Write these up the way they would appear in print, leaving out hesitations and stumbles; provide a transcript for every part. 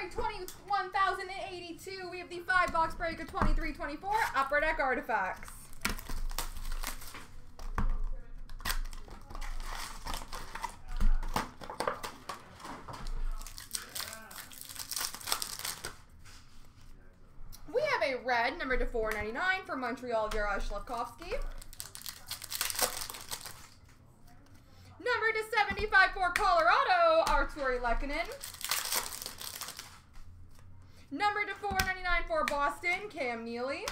break 21,082. We have the 5-box break of 2324 Upper Deck Artifacts. We have a red, number to 499 for Montreal, Jaroslav Lehkonen. Number to 75 for Colorado, Artturi Lehkonen. Number to 499 for Boston, Cam Neely.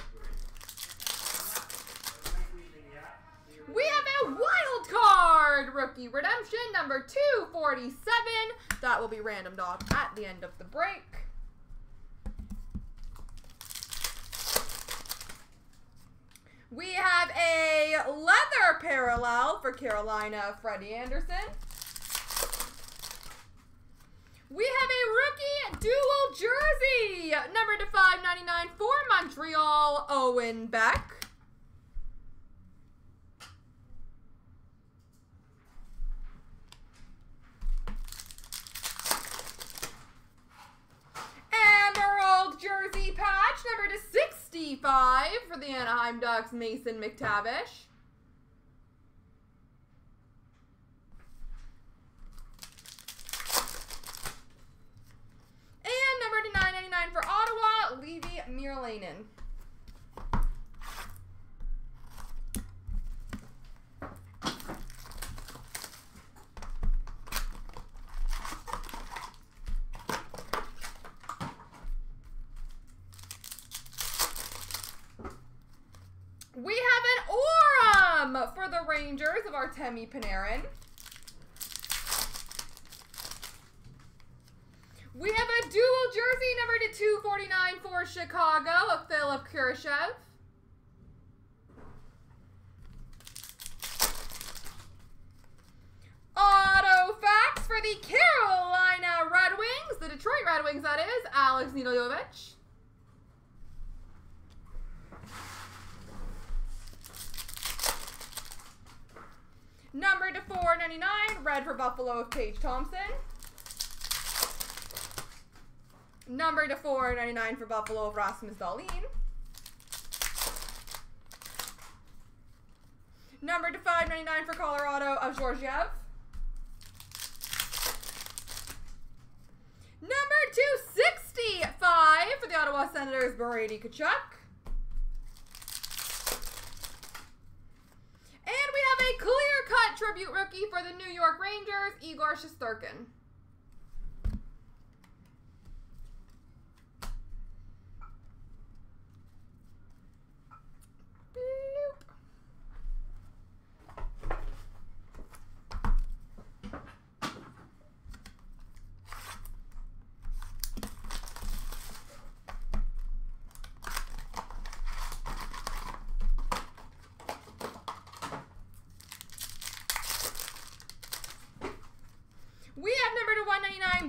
We have a wild card rookie redemption, number 247. That will be randomed off at the end of the break. We have a leather parallel for Carolina, Freddie Anderson. We have a rookie dual jersey, number to 599 for Montreal, Owen Beck. Emerald jersey patch, number to 65 for the Anaheim Ducks, Mason McTavish. For Ottawa, Levi Mirlainen. We have an Aurum for the Rangers of Artemi Panarin. We have a dual jersey number to 249 for Chicago of Philip Kurashev. Autofacts for the Carolina Red Wings, the Detroit Red Wings that is, Alex Nedeljkovic. Number to 499, red for Buffalo of Paige Thompson. Number to 499 for Buffalo, Rasmus Dallin. Number to 599 for Colorado of Georgiev. Number to 65 for the Ottawa Senators, Brady Kachuk. And we have a Clear Cut tribute rookie for the New York Rangers, Igor Shesterkin.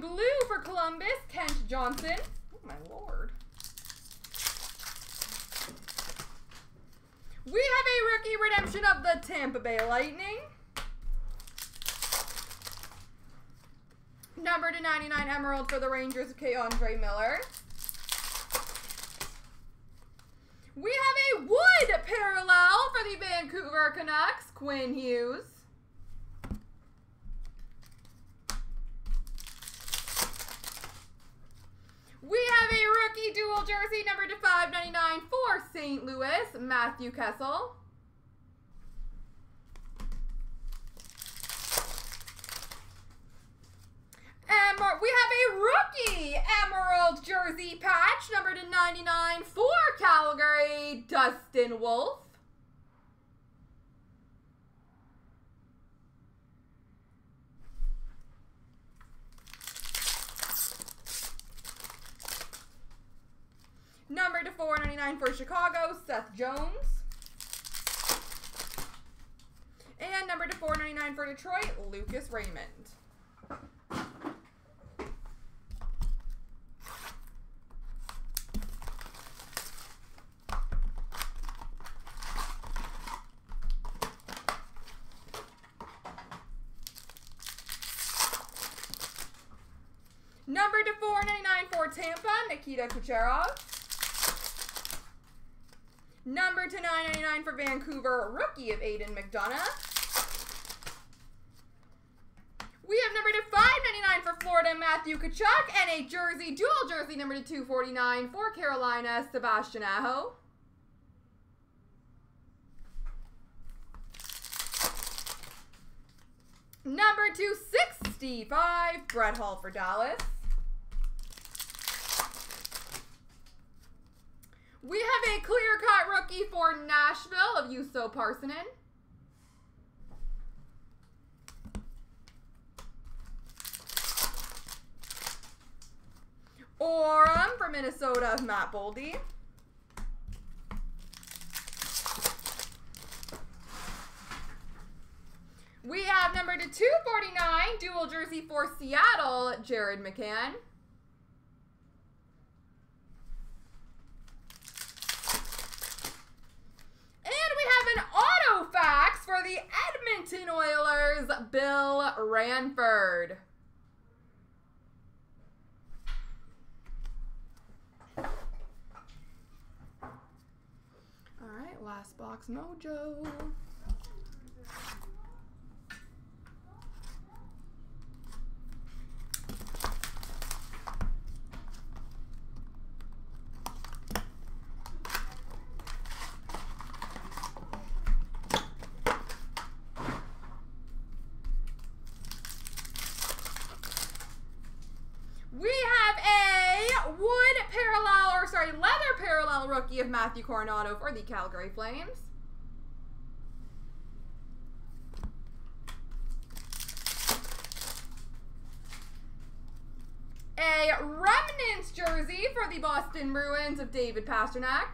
Blue for Columbus, Kent Johnson. Oh my lord. We have a rookie redemption of the Tampa Bay Lightning. Number to 99 Emerald for the Rangers of K'Andre Miller. We have a wood parallel for the Vancouver Canucks, Quinn Hughes. We have a rookie dual jersey, number to 599 for St. Louis, Matthew Kessel. And we have a rookie emerald jersey patch, number to 99 for Calgary, Dustin Wolf. Number to 499 for Chicago, Seth Jones. And number to 499 for Detroit, Lucas Raymond. Number to 499 for Tampa, Nikita Kucherov. Number to 999 for Vancouver, rookie of Aiden McDonough. We have number to 599 for Florida, Matthew Tkachuk, and a jersey, dual jersey number to 249 for Carolina, Sebastian Aho. Number 265, Brett Hall for Dallas. We have a Clear Cut rookie for Nashville of Juuso Parsinen. Orem for Minnesota of Matt Boldy. We have number to 249, dual jersey for Seattle, Jared McCann. And we have an Autofax for the Edmonton Oilers, Bill Ranford. All right, last box mojo. Rookie of Matthew Coronado for the Calgary Flames. A Remnants jersey for the Boston Bruins of David Pastrnak.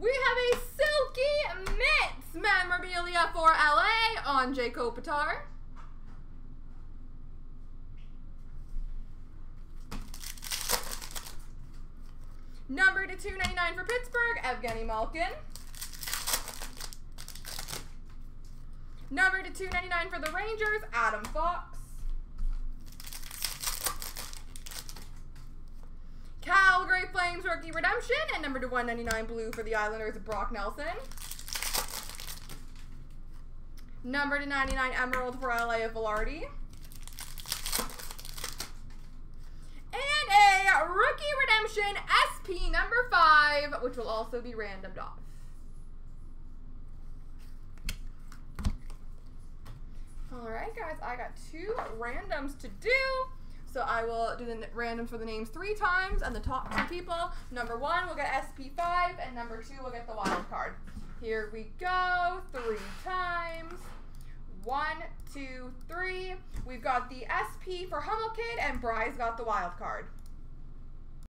We have a Silky Mitts memorabilia for LA on Andrei Kopitar. Number to 299 for Pittsburgh, Evgeny Malkin. Number to 299 for the Rangers, Adam Fox. Calgary Flames rookie redemption, and number to 199 blue for the Islanders, Brock Nelson. Number to 99 emerald for LA of Velarde. Rookie Redemption SP number 5, which will also be randomed off. All right, guys, I got 2 randoms to do. So I will do the randoms for the names 3 times, and the top 2 people, number 1 will get SP5, and number 2 will get the wild card. Here we go, 3 times. 1, 2, 3. We've got the SP for Hummelkid, and Bry's got the wild card.